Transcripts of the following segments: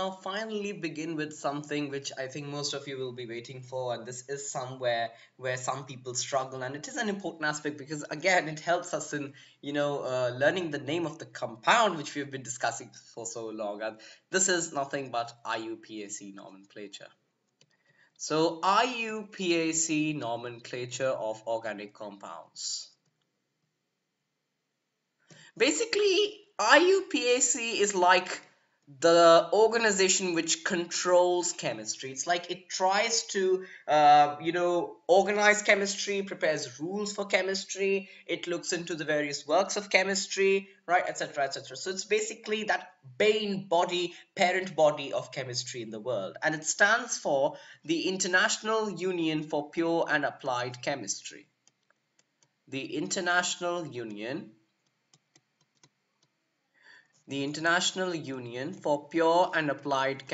Now finally begin with something which I think most of you will be waiting for, and this is somewhere where some people struggle, and it is an important aspect because again it helps us in learning the name of the compound which we have been discussing for so long, and this is nothing but IUPAC nomenclature. So IUPAC nomenclature of organic compounds. Basically IUPAC is like the organization which controls chemistry. It's like it tries to organize chemistry, prepares rules for chemistry, it looks into the various works of chemistry, right, etc., etc. So it's basically that parent body of chemistry in the world, and it stands for the International Union for Pure and Applied Chemistry. The International Union for Pure and Applied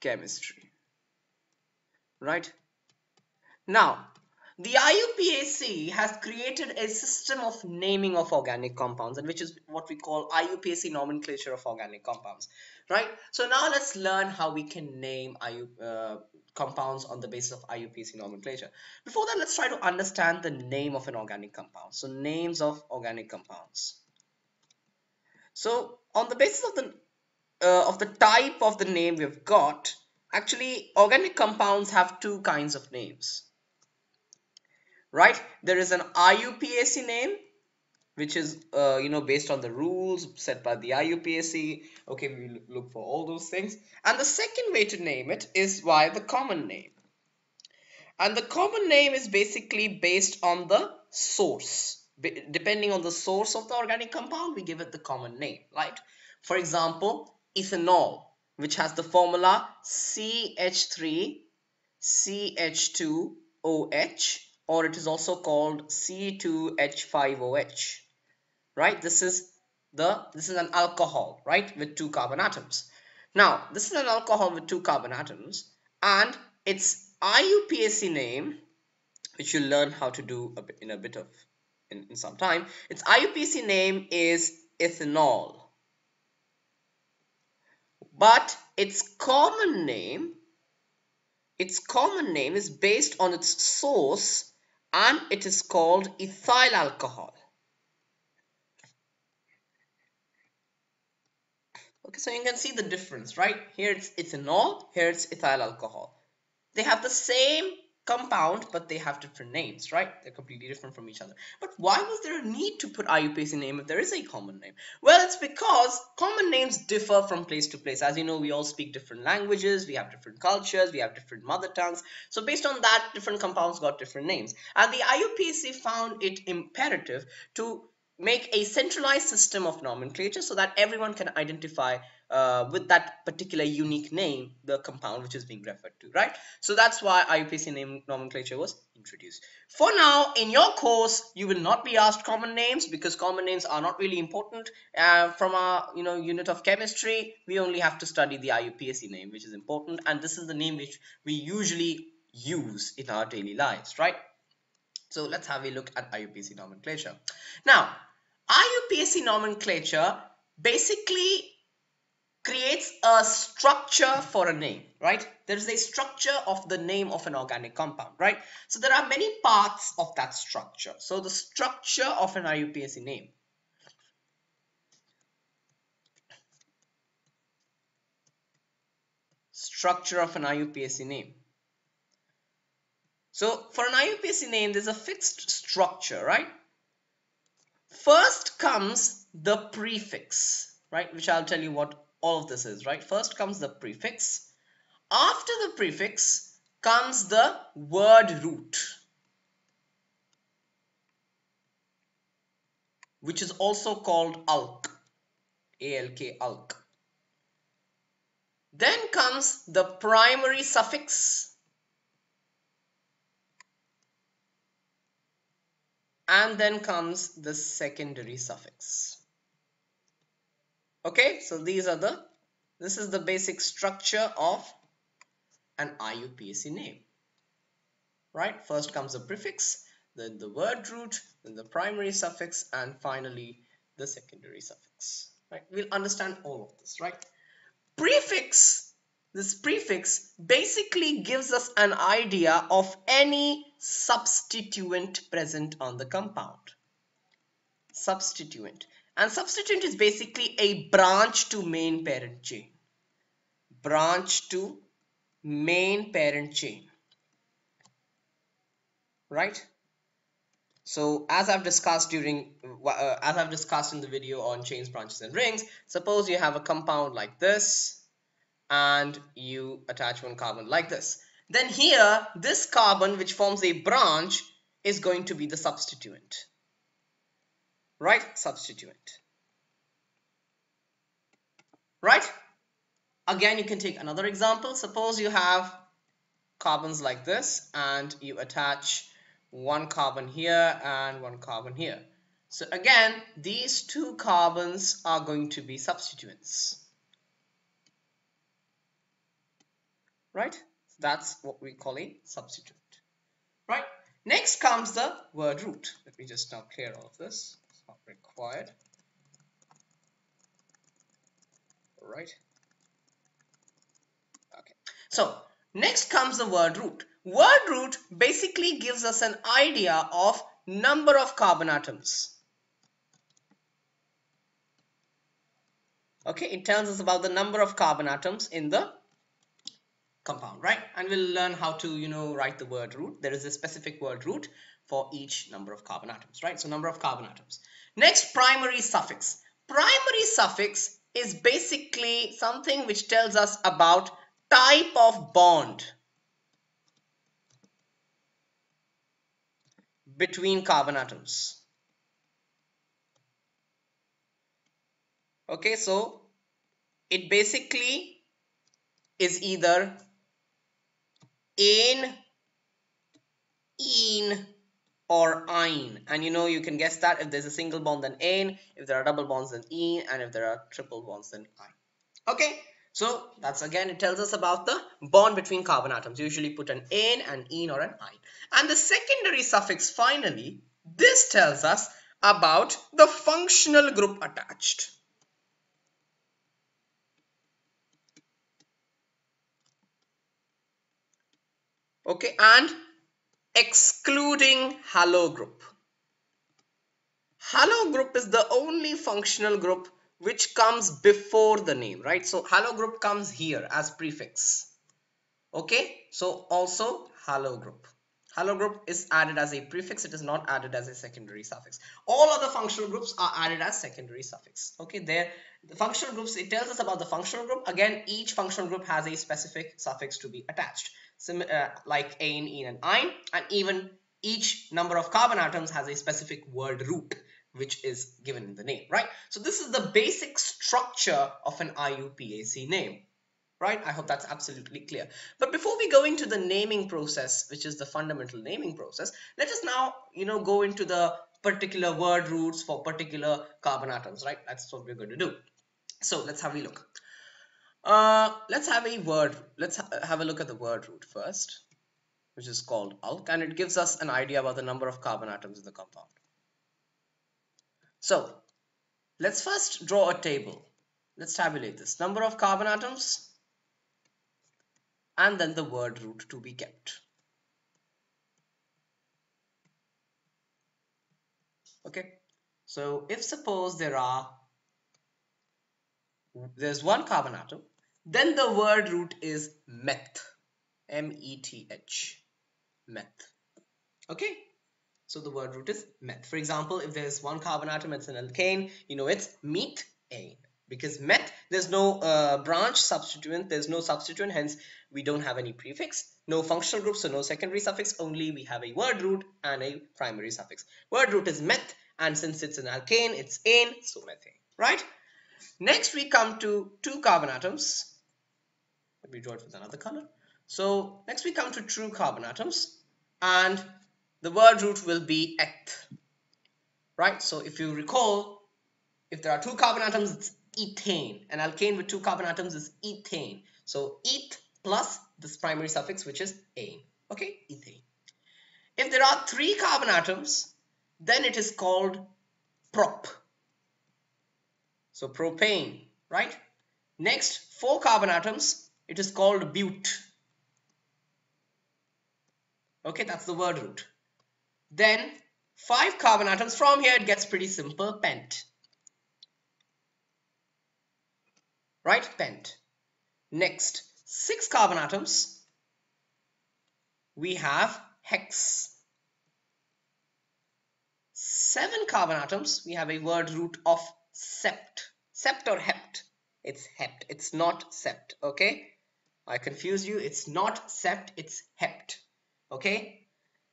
Chemistry right? Now the IUPAC has created a system of naming of organic compounds, and which is what we call IUPAC nomenclature of organic compounds, right? So now let's learn how we can name compounds on the basis of IUPAC nomenclature. Before that, let's try to understand the name of an organic compound. So names of organic compounds. So on the basis of the type of the name we've got, actually organic compounds have two kinds of names, right? There is an IUPAC name, which is based on the rules set by the IUPAC. Okay, we look for all those things. And the second way to name it is via the common name. And the common name is basically based on the source. Depending on the source of the organic compound, we give it the common name, right? For example, ethanol, which has the formula CH3CH2OH, or it is also called C2H5OH. Right, this is an alcohol, right, with two carbon atoms. Now this is an alcohol with two carbon atoms, and its IUPAC name, which you'll learn how to do in some time, its IUPAC name is ethanol, but its common name is based on its source, and it is called ethyl alcohol. Okay, so you can see the difference, right? Here it's ethanol, here it's ethyl alcohol. They have the same compound, but they have different names, right? They're completely different from each other. But why was there a need to put IUPAC name if there is a common name? Well, it's because common names differ from place to place. As you know, we all speak different languages, we have different cultures, we have different mother tongues. So based on that, different compounds got different names. And the IUPAC found it imperative to make a centralized system of nomenclature so that everyone can identify with that particular unique name the compound which is being referred to, right? So that's why IUPAC name nomenclature was introduced. For now, in your course, you will not be asked common names because common names are not really important from our unit of chemistry. We only have to study the IUPAC name, which is important, and this is the name which we usually use in our daily lives, right? So let's have a look at IUPAC nomenclature. Now, IUPAC nomenclature basically creates a structure for a name, right? There is a structure of the name of an organic compound, right? So there are many parts of that structure. So the structure of an IUPAC name. Structure of an IUPAC name. So for an IUPAC name, there's a fixed structure, right? First comes the prefix, right? Which I'll tell you what all of this is, right? First comes the prefix. After the prefix comes the word root, which is also called ALK, ALK, ALK. Then comes the primary suffix and then comes the secondary suffix. Okay, so this is the basic structure of an IUPAC name, right? First comes the prefix, then the word root, then the primary suffix, and finally the secondary suffix. Right? We'll understand all of this, right? Prefix. This prefix basically gives us an idea of any substituent present on the compound. Substituent. And substituent is basically a branch to main parent chain. Branch to main parent chain. Right? So as I've discussed in the video on chains, branches and rings, suppose you have a compound like this and you attach one carbon like this. Then here, this carbon which forms a branch is going to be the substituent. Right? Substituent. Right? Again, you can take another example. Suppose you have carbons like this and you attach one carbon here and one carbon here. So again, these two carbons are going to be substituents. Right? So that's what we call a substituent. Right? Next comes the word root. Let me just now clear all of this. It's not required. Right? Okay. So next comes the word root. Word root basically gives us an idea of number of carbon atoms. Okay, it tells us about the number of carbon atoms in the compound, right? And we'll learn how to, write the word root. There is a specific word root for each number of carbon atoms, right? So number of carbon atoms. Next, primary suffix. Primary suffix is basically something which tells us about type of bond between carbon atoms. Okay, so it basically is either ane, ene, or ine. And you can guess that if there's a single bond then ane, if there are double bonds then ene, and if there are triple bonds then ine. Okay, so that's again, it tells us about the bond between carbon atoms. You usually put an ane, an ene, or an ine. And the secondary suffix, finally, this tells us about the functional group attached. Okay, and excluding halo group. Halo group is the only functional group which comes before the name, right? So halo group comes here as prefix. Okay, so also halo group. Halo group is added as a prefix. It is not added as a secondary suffix. All other functional groups are added as secondary suffix. Okay, there, the functional groups, it tells us about the functional group. Again, each functional group has a specific suffix to be attached, like ane, ene, and ine. And even each number of carbon atoms has a specific word root, which is given in the name, right? So this is the basic structure of an IUPAC name, right? I hope that's absolutely clear. But before we go into the naming process, which is the fundamental naming process, let us now, go into the particular word roots for particular carbon atoms, right? That's what we're going to do. So let's have a look. Let's have a look at the word root first, which is called ALK, and it gives us an idea about the number of carbon atoms in the compound. So let's first draw a table. Let's tabulate this. Number of carbon atoms and then the word root to be kept. Okay. So if suppose there's one carbon atom, then the word root is meth. M-E-T-H. Meth. Okay. So the word root is meth. For example, if there's one carbon atom, it's an alkane, it's methane. Because meth, there's no branch substituent, there's no substituent, hence we don't have any prefix, no functional group, so no secondary suffix, only we have a word root and a primary suffix. Word root is meth, and since it's an alkane, it's ane, so methane, right? Next, we come to two carbon atoms. Let me draw it with another color. So next we come to two carbon atoms, and the word root will be eth, right? So if you recall, if there are two carbon atoms, it's ethane. An alkane with two carbon atoms is ethane. So eth plus this primary suffix, which is ane. Okay, ethane. If there are 3 carbon atoms, then it is called prop. So propane, right? Next, 4 carbon atoms, it is called bute. Okay, that's the word root. Then 5 carbon atoms, from here it gets pretty simple, pent. Right, pent. Next, 6 carbon atoms, we have hex. 7 carbon atoms, we have a word root of sept. Sept or hept? It's hept. It's not sept. Okay, I confused you. It's not sept, it's hept. Okay,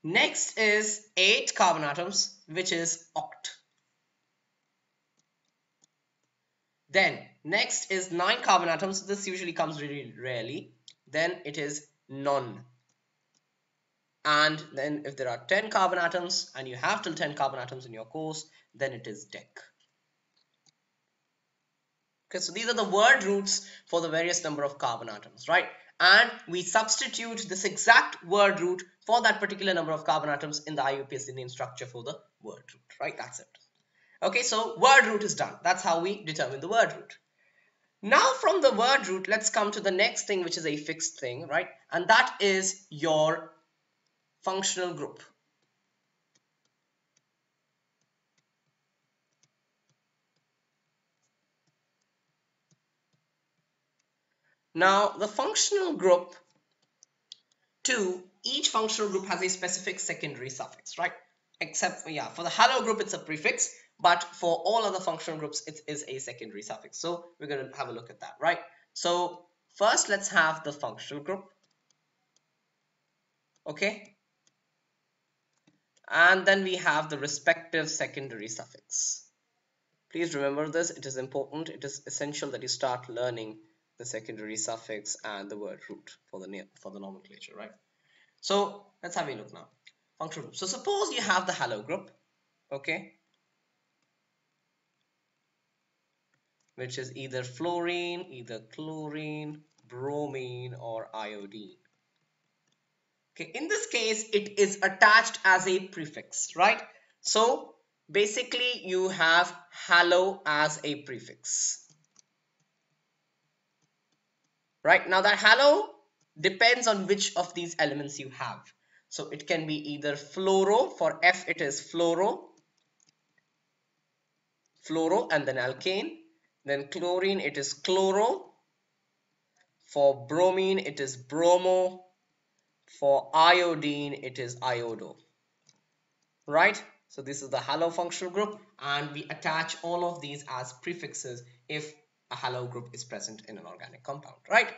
next is 8 carbon atoms, which is oct. Then next is 9 carbon atoms. This usually comes really rarely. Then it is non. And then if there are 10 carbon atoms and you have till 10 carbon atoms in your course, then it is dec. Okay, so these are the word roots for the various number of carbon atoms, right? And we substitute this exact word root for that particular number of carbon atoms in the IUPAC name structure for the word root, right? That's it. Okay, so word root is done. That's how we determine the word root. Now from the word root, let's come to the next thing, which is a fixed thing, right? And that is your functional group. Now the functional group, to each functional group has a specific secondary suffix, right? Except for, yeah, for the halo group it's a prefix, but for all other functional groups it is a secondary suffix. So we're going to have a look at that, right? So first let's have the functional group. Okay. And then we have the respective secondary suffix. Please remember this, it is important, it is essential that you start learning the secondary suffix and the word root for the nomenclature, right? So let's have a look now. Functional group. So suppose you have the halo group, okay, which is either fluorine, either chlorine, bromine, or iodine. Okay, in this case, it is attached as a prefix, right? So basically, you have halo as a prefix, right? Now that halo depends on which of these elements you have. So it can be either fluoro, for F it is fluoro, fluoro, and then alkane. Then chlorine, it is chloro. For bromine, it is bromo. For iodine, it is iodo, right? So this is the halo functional group, and we attach all of these as prefixes if a halo group is present in an organic compound, right?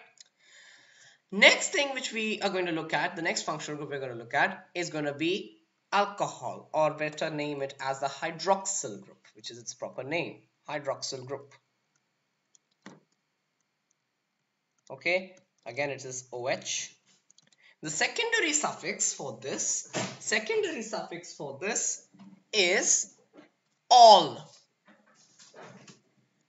Next thing which we are going to look at, the next functional group we're going to look at is going to be alcohol, or better name it as the hydroxyl group, which is its proper name, hydroxyl group. Okay, again it is OH. The secondary suffix for this, is all.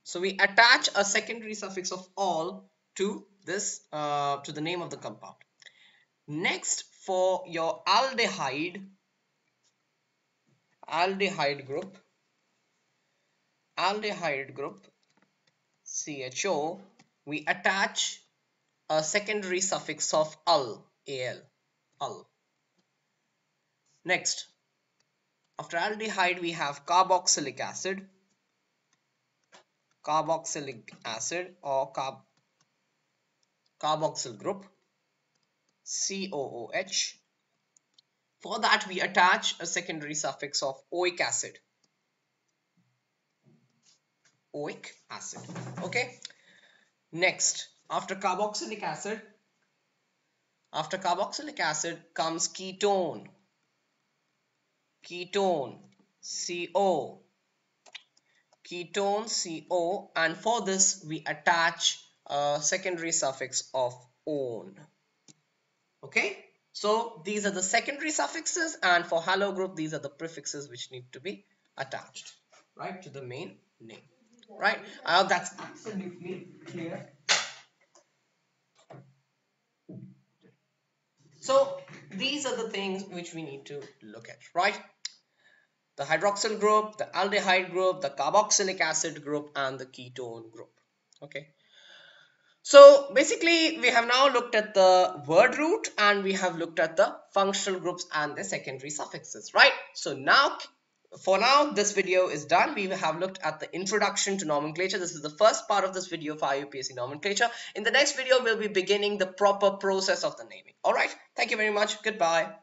So we attach a secondary suffix of all to this, to the name of the compound. Next, for your aldehyde group, CHO, we attach a secondary suffix of al. Al. Next, after aldehyde we have carboxylic acid, or carboxyl group, COOH. For that we attach a secondary suffix of oic acid, okay. Next, after carboxylic acid, comes ketone. CO. And for this we attach a secondary suffix of on. Okay, so these are the secondary suffixes, and for halo group these are the prefixes which need to be attached, right, to the main name, right? I hope that's absolutely clear. So These are the things which we need to look at, right? The hydroxyl group, the aldehyde group, the carboxylic acid group, and the ketone group. Okay. So basically, we have now looked at the word root and we have looked at the functional groups and the secondary suffixes, right? So now, for now, this video is done. We have looked at the introduction to nomenclature. This is the first part of this video for IUPAC nomenclature. In the next video, we'll be beginning the proper process of the naming. All right. Thank you very much. Goodbye.